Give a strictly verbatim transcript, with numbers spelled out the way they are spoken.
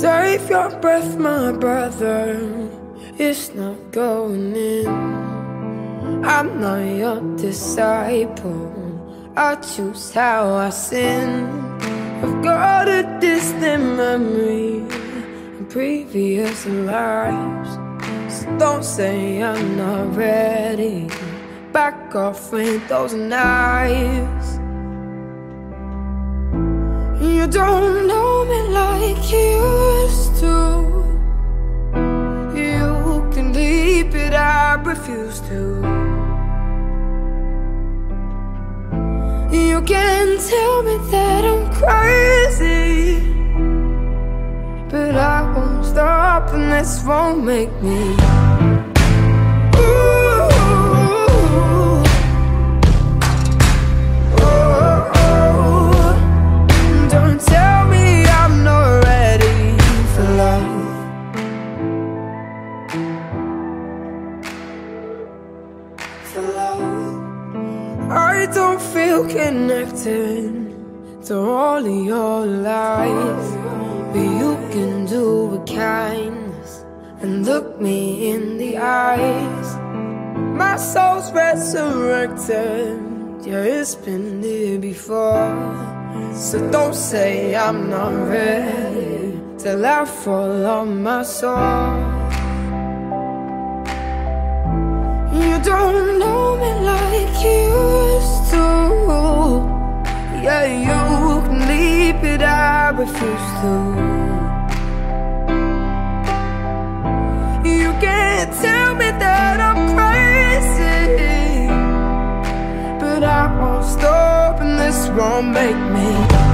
Save your breath, my brother. It's not going in. I'm not your disciple. I choose how I sin. I've got a distant memory of previous lives, so don't say I'm not ready. Back off with those knives. You don't know me like you used to. You can leave, but I refuse to. You can tell me that I'm crazy, but I won't stop, and this won't make me. I don't feel connected to all of your lies, but you can do with kindness and look me in the eyes. My soul's resurrected, yeah, it's been there before, so don't say I'm not ready till I fall on my soul. You don't know me like you used to. Yeah, you can leave, but I refuse to. You can't tell me that I'm crazy, but I won't stop, and this won't make me.